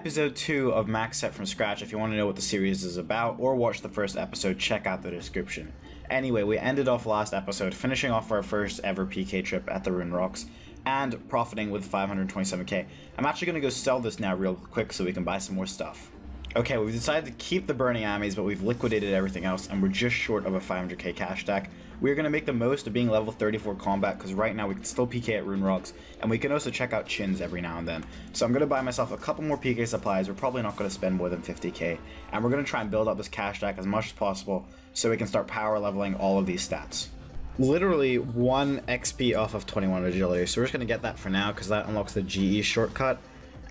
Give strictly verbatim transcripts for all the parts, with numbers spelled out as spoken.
episode two of Max Set From Scratch. If you want to know what the series is about or watch the first episode, check out the description. Anyway, we ended off last episode finishing off our first ever P K trip at the Rune Rocks and profiting with five hundred twenty-seven K. I'm actually going to go sell this now real quick so we can buy some more stuff. Okay, we've decided to keep the burning amies, but we've liquidated everything else and we're just short of a five hundred K cash stack. We're going to make the most of being level thirty-four combat because right now we can still P K at Rune Rocks and we can also check out chins every now and then. So I'm going to buy myself a couple more P K supplies. We're probably not going to spend more than fifty K and we're going to try and build up this cash stack as much as possible so we can start power leveling all of these stats. Literally one X P off of twenty-one agility, so we're just going to get that for now because that unlocks the G E shortcut.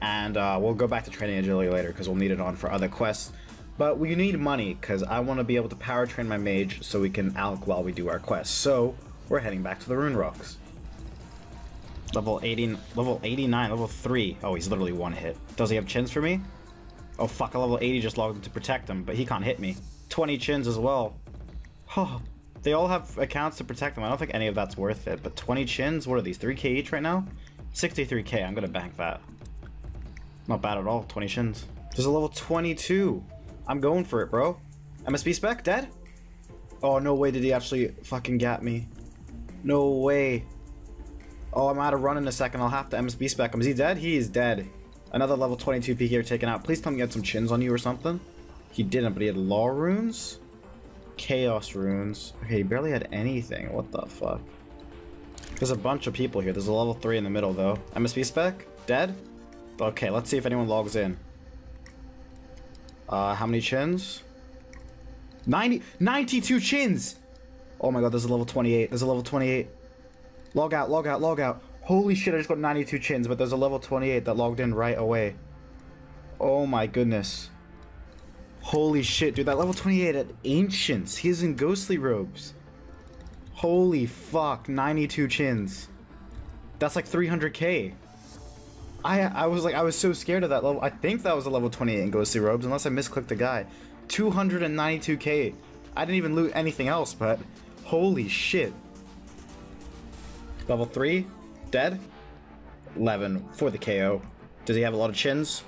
And uh, we'll go back to training agility later because we'll need it on for other quests. But we need money because I want to be able to power train my mage so we can alc while we do our quests. So we're heading back to the Rune Rocks. Level eighty, level eighty-nine, level three. Oh, he's literally one hit. Does he have chins for me? Oh fuck, a level eighty just logged to protect him, but he can't hit me. twenty chins as well. Oh, they all have accounts to protect them. I don't think any of that's worth it, but twenty chins? What are these, three K each right now? sixty-three K, I'm going to bank that. Not bad at all, twenty shins. There's a level twenty-two. I'm going for it, bro. M S B spec, dead? Oh, no way did he actually fucking gap me. No way. Oh, I'm out of run in a second. I'll have to M S B spec him. Is he dead? He is dead. Another level twenty-two P K taken out. Please tell me you had some chins on you or something. He didn't, but he had law runes? Chaos runes. Okay, he barely had anything. What the fuck? There's a bunch of people here. There's a level three in the middle, though. M S B spec, dead? Okay, let's see if anyone logs in. Uh, how many chins? ninety, ninety-two chins! Oh my god, there's a level twenty-eight. There's a level twenty-eight. Log out, log out, log out. Holy shit, I just got ninety-two chins, but there's a level twenty-eight that logged in right away. Oh my goodness. Holy shit, dude, that level twenty-eight at Ancients. He's in ghostly robes. Holy fuck, ninety-two chins. That's like three hundred K. I I was like I was so scared of that level. I think that was a level twenty-eight in ghostly robes, unless I misclicked the guy. two hundred ninety-two K. I didn't even loot anything else, but holy shit. Level three, dead. eleven for the K O. Does he have a lot of chins?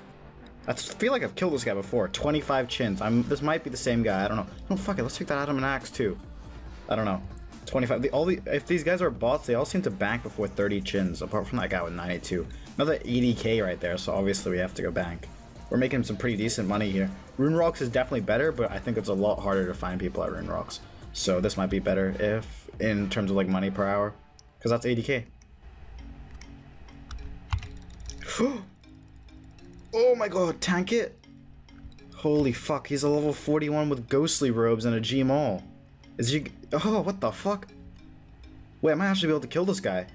I feel like I've killed this guy before. twenty-five chins. I'm this might be the same guy. I don't know. No, fuck it. Let's take that Adam and Axe too. I don't know. twenty-five. The, all the, if these guys are bots, they all seem to bank before thirty chins, apart from that guy with ninety-two. Another eighty K right there, so obviously we have to go bank. We're making some pretty decent money here. Rune Rocks is definitely better, but I think it's a lot harder to find people at Rune Rocks. So this might be better if, in terms of like money per hour, because that's eighty K. Oh my god, tank it! Holy fuck, he's a level forty-one with ghostly robes and a G mall. Is he? Oh, what the fuck? Wait, I might actually be able to kill this guy.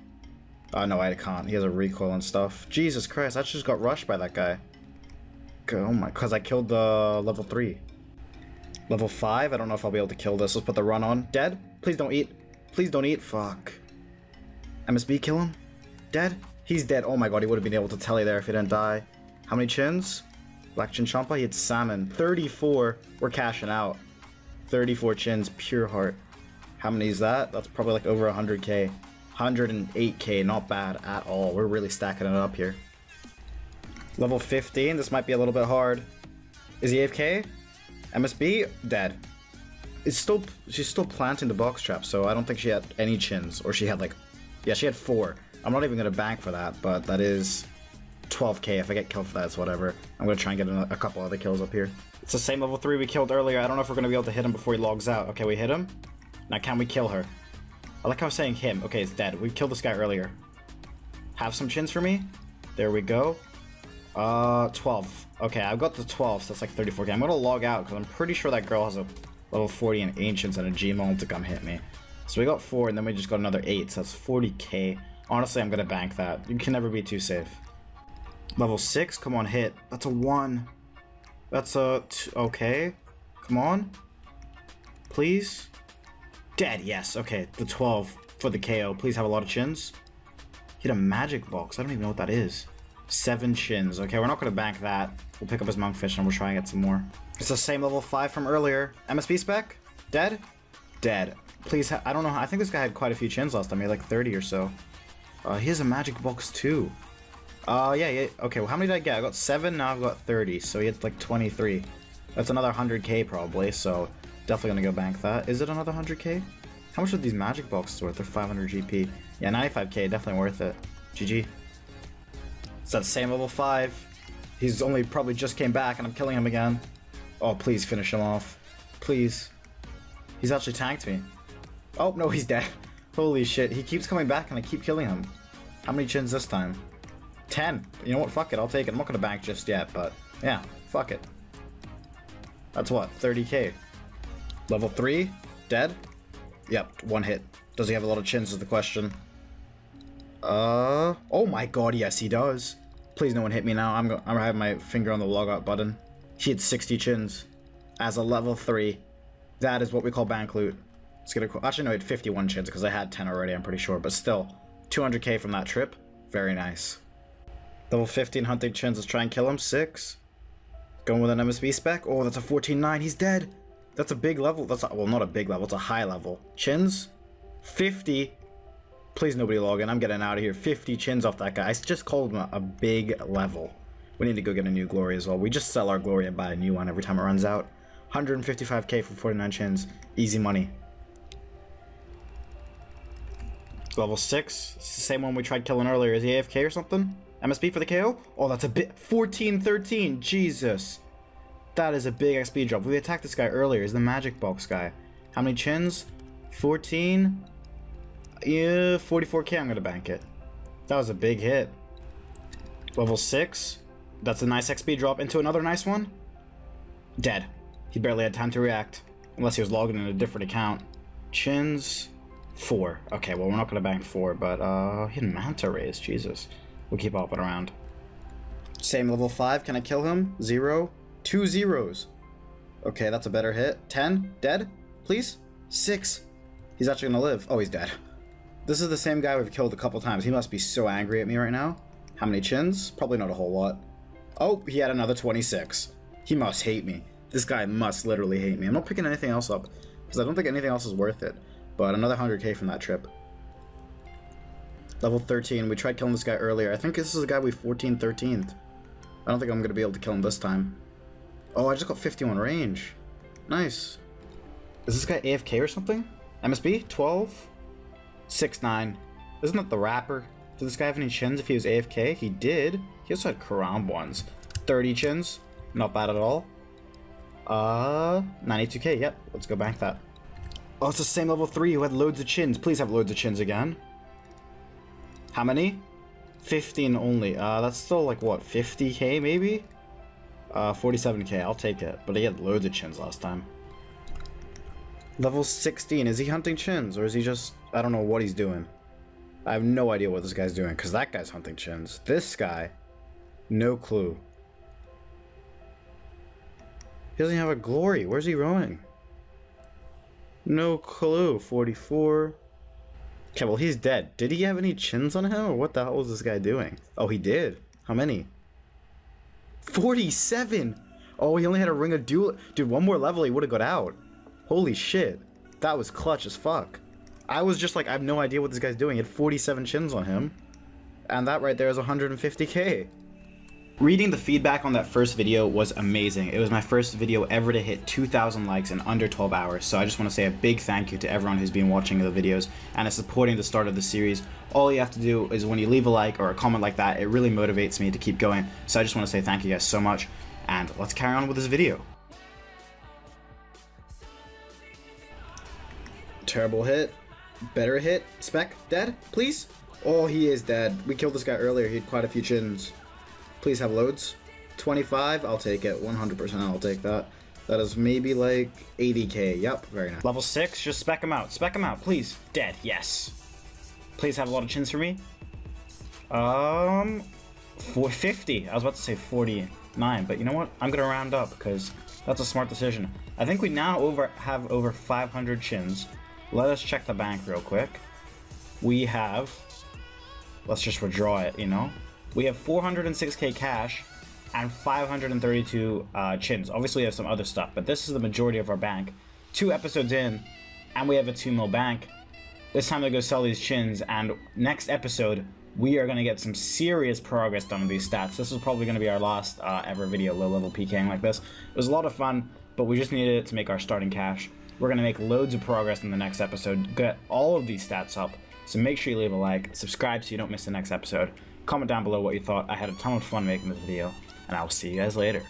Oh, no, I can't. He has a recoil and stuff. Jesus Christ, I just got rushed by that guy. Oh my, because I killed the level three. Level five, I don't know if I'll be able to kill this. Let's put the run on. Dead? Please don't eat. Please don't eat. Fuck. M S B, kill him. Dead? He's dead. Oh my god, he would have been able to tell you there if he didn't die. How many chins? Black chin champa? He had salmon. thirty-four. We're cashing out. thirty-four chins, pure heart. How many is that? That's probably like over one hundred K. one hundred eight K, not bad at all. We're really stacking it up here. Level fifteen, this might be a little bit hard. Is he A F K? M S B? Dead. It's still, she's still planting the box trap, so I don't think she had any chins, or she had like, yeah, she had four. I'm not even gonna bank for that, but that is twelve K. If I get killed for that, it's whatever. I'm gonna try and get a couple other kills up here. It's the same level three we killed earlier. I don't know if we're gonna be able to hit him before he logs out. Okay, we hit him. Now can we kill her? I like how I was saying him. Okay, he's dead. We killed this guy earlier. Have some chins for me? There we go. Uh, twelve. Okay, I've got the twelve, so that's like thirty-four K. I'm gonna log out because I'm pretty sure that girl has a level forty in Ancients and a G-mon to come hit me. So we got four and then we just got another eight, so that's forty K. Honestly, I'm gonna bank that. You can never be too safe. Level six, come on, hit. That's a one. That's a t okay. Come on. Please. Dead, yes. Okay, the twelve for the K O. Please have a lot of chins. Hit a magic box. I don't even know what that is. seven chins. Okay, we're not going to bank that. We'll pick up his monkfish and we'll try and get some more. It's the same level five from earlier. M S B spec? Dead? Dead. Please, ha I don't know. I think this guy had quite a few chins last time. He had like thirty or so. Uh, he has a magic box too. Uh, yeah, yeah. Okay, well, how many did I get? I got seven, now I've got thirty, so he had, like, twenty-three. That's another one hundred K, probably, so definitely gonna go bank that. Is it another one hundred K? How much are these magic boxes worth? They're five hundred G P. Yeah, ninety-five K, definitely worth it. G G. It's that same level five. He's only probably just came back, and I'm killing him again. Oh, please finish him off. Please. He's actually tanked me. Oh, no, he's dead. Holy shit, he keeps coming back, and I keep killing him. How many chins this time? ten. You know what? Fuck it. I'll take it. I'm not going to bank just yet, but yeah, fuck it. That's what? thirty K. Level three? Dead? Yep, one hit. Does he have a lot of chins is the question. Uh, oh my god, yes he does. Please no one hit me now. I'm going I'm having my finger on the logout button. He had sixty chins as a level three. That is what we call bank loot. Let's get a, actually no, he had fifty-one chins because I had ten already, I'm pretty sure, but still two hundred K from that trip. Very nice. Level fifteen hunting chins. Let's try and kill him. Six. Going with an M S B spec. Oh, that's a fourteen nine. He's dead. That's a big level. That's a, well, not a big level. It's a high level. Chins. fifty. Please nobody log in. I'm getting out of here. fifty chins off that guy. I just called him a, a big level. We need to go get a new glory as well. We just sell our glory and buy a new one every time it runs out. one hundred fifty-five K for forty-nine chins. Easy money. Level six. It's the same one we tried killing earlier. Is he A F K or something? M S B for the K O? Oh, that's a bit. fourteen thirteen. Jesus. That is a big X P drop. We attacked this guy earlier. He's the magic box guy. How many chins? fourteen. Yeah, forty-four K. I'm going to bank it. That was a big hit. Level six. That's a nice X P drop into another nice one. Dead. He barely had time to react. Unless he was logging in a different account. Chins. four. Okay, well, we're not going to bank four, but uh, he didn't manta raise. Jesus. We'll keep hopping around. Same level five. Can I kill him? Zero. Two zeros. Okay, that's a better hit. ten. Dead? Please? six. He's actually going to live. Oh, he's dead. This is the same guy we've killed a couple times. He must be so angry at me right now. How many chins? Probably not a whole lot. Oh, he had another twenty-six. He must hate me. This guy must literally hate me. I'm not picking anything else up because I don't think anything else is worth it. But another one hundred K from that trip. Level thirteen, we tried killing this guy earlier. I think this is the guy we fourteen thirteen'd. I don't think I'm going to be able to kill him this time. Oh, I just got fifty-one range. Nice. Is this guy A F K or something? M S B? twelve? six nine. Isn't that the rapper? Did this guy have any chins if he was A F K? He did. He also had Karamb ones. thirty chins. Not bad at all. Uh, ninety-two K. Yep, let's go bank that. Oh, it's the same level three who had loads of chins. Please have loads of chins again. How many? fifteen only. Uh, that's still like, what, fifty K maybe? Uh, forty-seven K, I'll take it. But he had loads of chins last time. Level sixteen, is he hunting chins? Or is he just, I don't know what he's doing. I have no idea what this guy's doing, because that guy's hunting chins. This guy, no clue. He doesn't have a glory. Where's he rowing? No clue. forty-four. Okay, well, he's dead. Did he have any chins on him, or what the hell was this guy doing? Oh, he did. How many? forty-seven! Oh, he only had a ring of duel- Dude, one more level, he would've got out. Holy shit. That was clutch as fuck. I was just like, I have no idea what this guy's doing. He had forty-seven chins on him. And that right there is one hundred fifty K. Reading the feedback on that first video was amazing. It was my first video ever to hit two thousand likes in under twelve hours, so I just want to say a big thank you to everyone who's been watching the videos and is supporting the start of the series. All you have to do is when you leave a like or a comment like that, it really motivates me to keep going, so I just want to say thank you guys so much, and let's carry on with this video. Terrible hit. Better hit. Spec. Dead? Please? Oh, he is dead. We killed this guy earlier. He had quite a few chins. Please have loads. twenty-five, I'll take it. one hundred percent I'll take that. That is maybe like eighty K. Yep, very nice. Level six, just spec him out. Spec him out, please. Dead, yes. Please have a lot of chins for me. Um, four fifty. I was about to say forty-nine, but you know what? I'm gonna round up because that's a smart decision. I think we now over have over five hundred chins. Let us check the bank real quick. We have, let's just withdraw it, you know? We have four hundred six K cash and five hundred thirty-two uh, chins. Obviously, we have some other stuff, but this is the majority of our bank. Two episodes in, and we have a two mil bank. It's time to go sell these chins, and next episode, we are going to get some serious progress done with these stats. This is probably going to be our last uh, ever video low-level PKing like this. It was a lot of fun, but we just needed it to make our starting cash. We're going to make loads of progress in the next episode, get all of these stats up, so make sure you leave a like, subscribe so you don't miss the next episode, comment down below what you thought. I had a ton of fun making this video, and I will see you guys later.